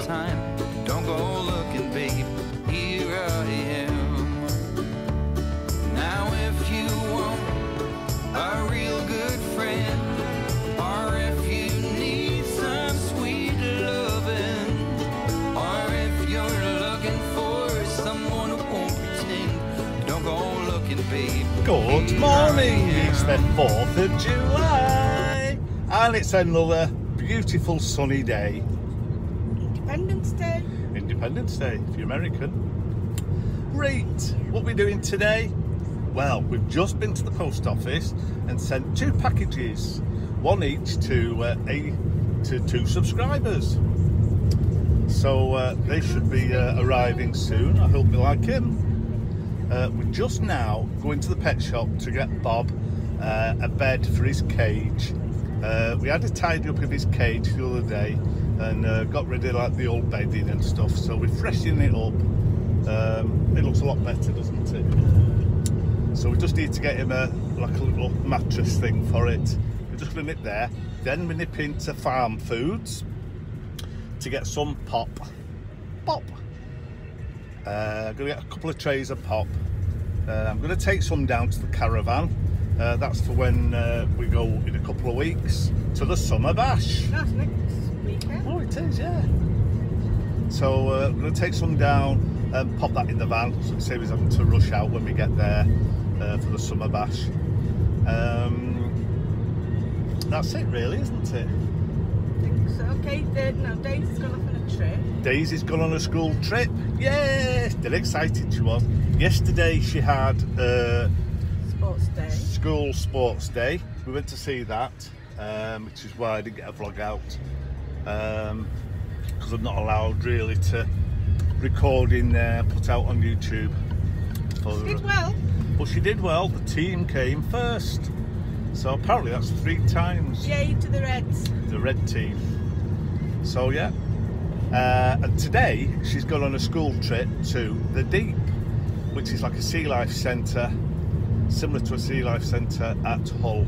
time. Don't go looking, babe, here I am. Now if you want a real good friend, or if you need some sweet loving, or if you're looking for someone who won't pretend, don't go looking, babe. Good morning! It's the 4th of July and it's another beautiful sunny day. Independence Day. Independence Day, if you're American. Great. What are we doing today? Well, we've just been to the post office and sent two packages, one each to two subscribers. So they should be arriving soon. I hope you like him. We're just now going to the pet shop to get Bob a bed for his cage. We had to tidy up in his cage the other day and got rid of like the old bedding and stuff, so we're freshening it up. It looks a lot better, doesn't it? So we just need to get him like a little mattress thing for it. We're just going to nip there, then we nip into Farm Foods to get some pop. I'm going to get a couple of trays of pop. I'm going to take some down to the caravan. That's for when we go in a couple of weeks to the Summer Bash. That's next weekend. Oh, it is, yeah. So we're going to take some down and pop that in the van, so it's saving us having to rush out when we get there for the Summer Bash. That's it really, isn't it? I think so. Okay, now Daisy's gone off on a trip. Daisy's gone on a school trip. Yes! Still excited she was. Yesterday she had... School sports day. We went to see that, which is why I didn't get a vlog out, because I'm not allowed really to record in there, put out on YouTube. She did well. But she did well. The team came first, so apparently that's 3 times. Yay to the Reds. The Red team. So yeah, and today she's gone on a school trip to The Deep, which is like a sea life centre. Similar to a sea life centre at Hull,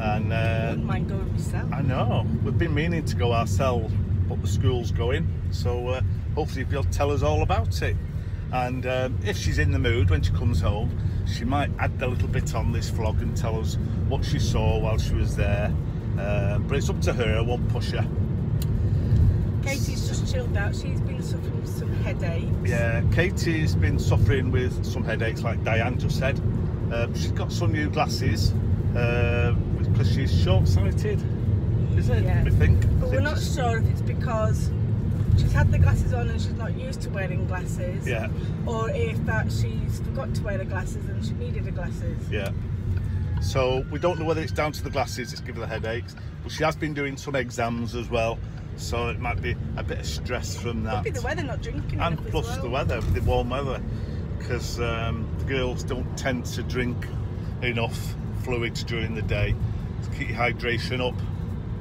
and I wouldn't mind going myself. I know we've been meaning to go ourselves, but the school's going, so hopefully you'll tell us all about it. And if she's in the mood when she comes home, she might add a little bit on this vlog and tell us what she saw while she was there. But it's up to her. I won't push her. Katie's just chilled out. She's been suffering with some headaches. Yeah, Katie's been suffering with some headaches, like Diane just said. She's got some new glasses because she's short-sighted, is it? Yeah. I think. But we're not sure if it's because she's had the glasses on and she's not used to wearing glasses. Yeah. Or if that she's forgot to wear the glasses and she needed the glasses. Yeah. So we don't know whether it's down to the glasses that's giving her the headaches, but she has been doing some exams as well, so it might be a bit of stress from that. Could be the weather, not drinking. And plus as well. The weather, the warm weather. Because the girls don't tend to drink enough fluids during the day to keep hydration up.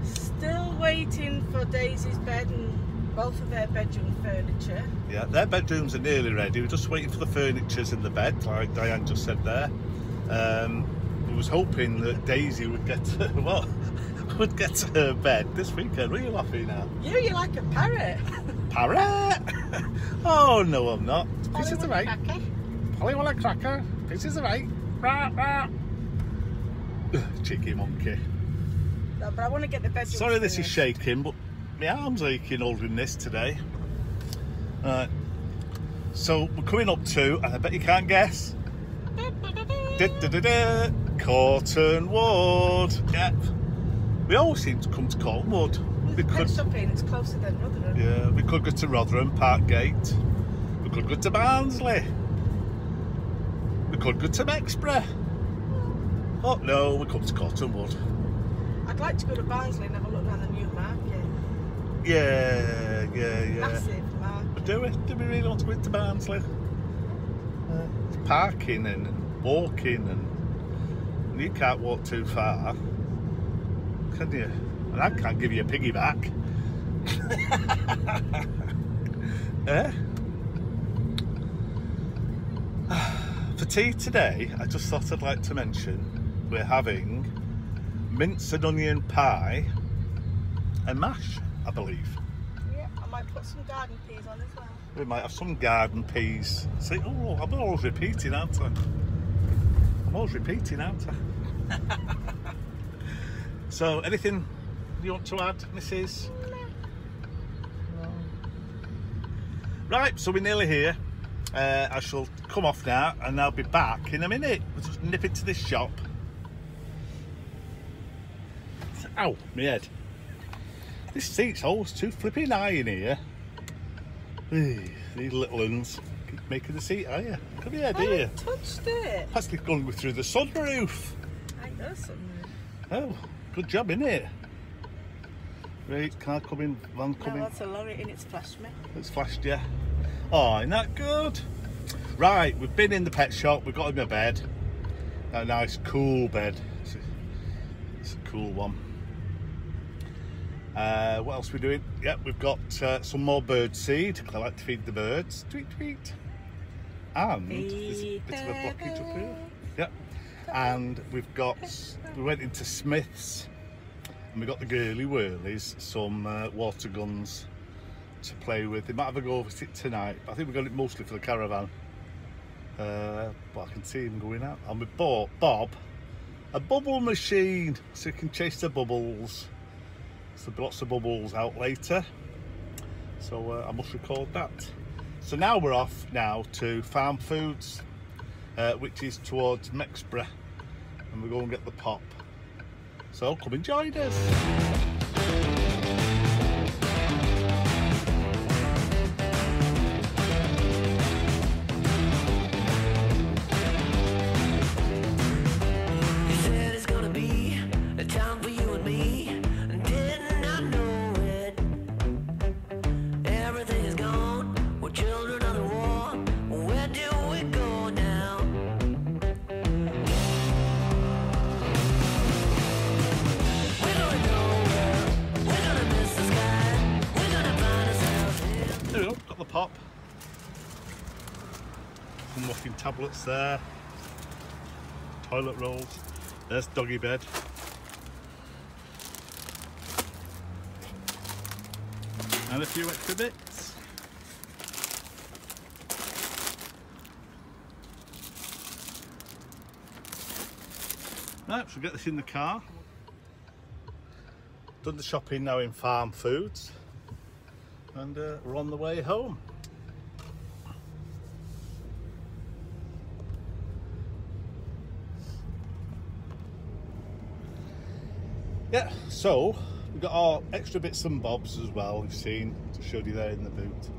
Still waiting for Daisy's bed and both of their bedroom furniture. Yeah, their bedrooms are nearly ready. We're just waiting for the furnitures in the bed, like Diane just said there. I was hoping that Daisy would get to, well, would get to her bed this weekend. Were you laughing now? You're like a parrot. Parrot? Oh no, I'm not. Pieces of eight. Polly want a cracker. Pieces of eight. Rah, rah. Cheeky monkey. No, but I want to get the bedroom. Sorry, this is shaking, but my arm's aching holding this today. Right. So we're coming up to, and I bet you can't guess. Cortonwood. Yep. We always seem to come to Cortonwood. We could stop in, it's closer than Rotherham. Yeah, we could go to Rotherham, Park Gate. We could go to Barnsley. We could go to Mexborough. Oh no, we come to Cortonwood. I'd like to go to Barnsley and have a look around the new market. Yeah. Massive market. But do we really want to go to Barnsley? Parking and walking, and you can't walk too far, can you? And I can't give you a piggyback. Yeah. For tea today, I just thought I'd like to mention we're having mince and onion pie and mash, I believe. Yeah, I might put some garden peas on as well. We might have some garden peas. See, oh, I'm always repeating, aren't I? I'm always repeating, aren't I? So, anything you want to add, Mrs? No. Right, so we're nearly here. I shall come off now and I'll be back in a minute. We'll just nip into this shop. Ow, my head. This seat's always too flipping high in here. These little ones keep making the seat higher. Come here, dear. I touched it. That's going through the sunroof. I know sunroof. Oh, good job, innit? Right, car coming, van coming. No, that's a lorry and it's flashed me. It's flashed, yeah. Oh, isn't that good? Right, we've been in the pet shop, we've got him a bed. A nice, cool bed. It's a cool one. What else are we doing? Yep, we've got some more bird seed. I like to feed the birds. Tweet, tweet. And there's a bit of a blockage up here. Yep. And we've got, we went into Smith's and we got the Girly Whirlies, some water guns to play with. They might have a go with it tonight. I think we got it mostly for the caravan. But I can see him going out. And we bought Bob a bubble machine so you can chase the bubbles. So lots of bubbles out later, so I must record that. So now we're off now to Farm Foods, which is towards Mexborough, and we're going to get the pop, so come and join us. Pop. Some muffin tablets there. Toilet rolls. There's doggy bed. And a few extra bits. Right, so we'll get this in the car. Done the shopping now in Farm Foods. And we're on the way home. Yeah, so we've got our extra bits and bobs as well, we've seen, I showed you there in the boot.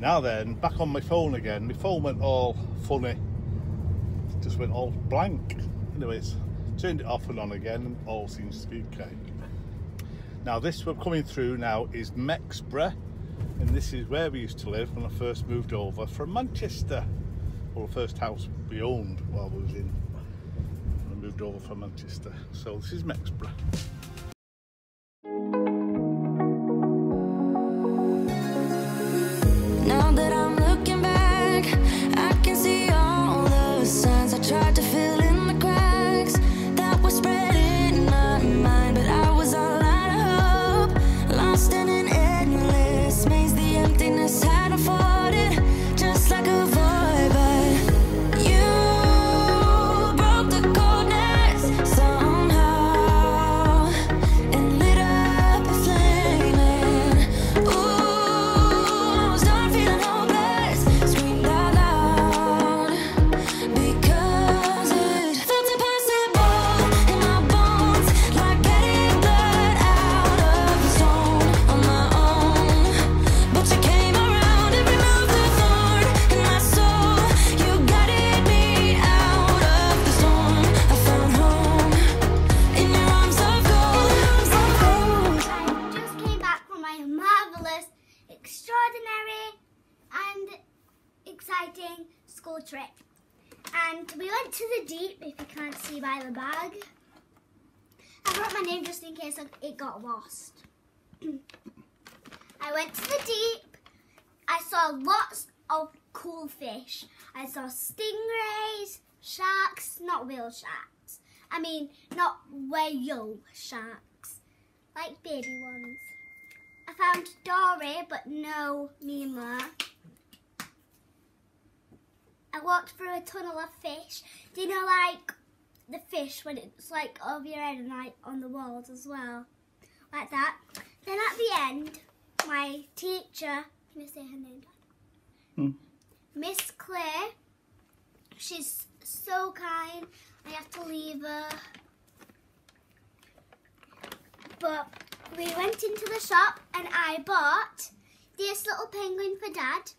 Now then, back on my phone again. My phone went all funny. It just went all blank. Anyways, turned it off and on again and all seems to be okay. Now this we're coming through now is Mexborough. And this is where we used to live when I first moved over from Manchester, or the first house we owned while we was in, when I moved over from Manchester. So this is Mexborough. Now that I'm looking back, I can see all the signs I tried to fill in the cracks that were spread in my mind, but I was all out of hope, lost in an endless maze. Had afforded just like a void, but you broke the coldness somehow and lit up a flame. And ooh, I'm starting feeling hopeless. Screamed out loud because it felt impossible in my bones, like getting blood out of the stone on my own. But you can't. Exciting school trip, and we went to the Deep, if you can't see by the bag. I wrote my name just in case it got lost. I went to the Deep. I saw lots of cool fish. I saw stingrays, sharks, not real sharks. I mean, not whale sharks, like baby ones. I found Dory, but no Nemo. I walked through a tunnel of fish. Do you know, like, the fish when it's, like, over your head and, like, on the walls as well? Like that. Then at the end, my teacher, can I say her name, Dad? Miss Clay, she's so kind. I have to leave her. But we went into the shop and I bought this little penguin for Dad.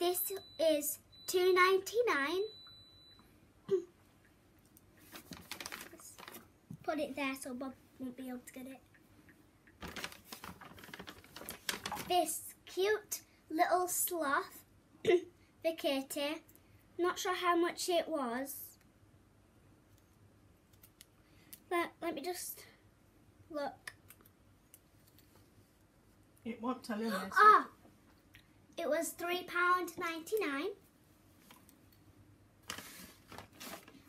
This is $2.99. Put it there so Bob won't be able to get it. This cute little sloth for Katie. Not sure how much it was. But let me just look. It won't tell you. Ah, it was £3.99.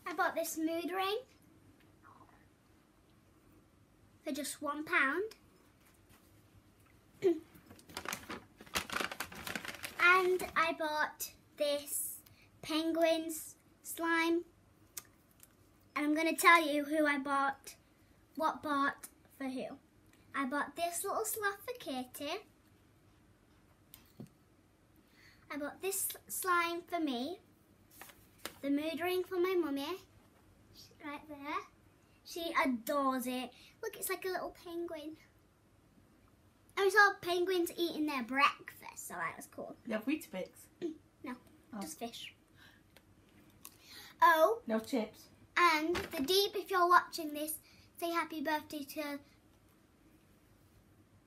I bought this mood ring for just £1. And I bought this penguins slime. And I'm going to tell you who I bought, what bought for who. I bought this little sloth for Katie. I bought this slime for me. The mood ring for my mummy. Right there. She adores it. Look, it's like a little penguin. And we saw penguins eating their breakfast, so that was cool. They have Weetabix? No, oh. Just fish. Oh. No chips. And The Deep, if you're watching this, say happy birthday to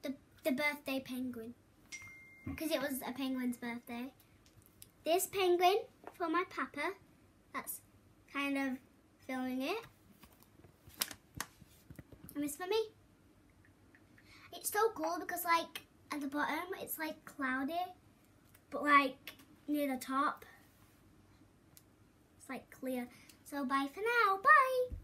the birthday penguin. Because it was a penguin's birthday. This penguin for my papa. That's kind of filling it. And this for me. It's so cool because, like, at the bottom it's like cloudy, but like near the top it's like clear. So bye for now. Bye.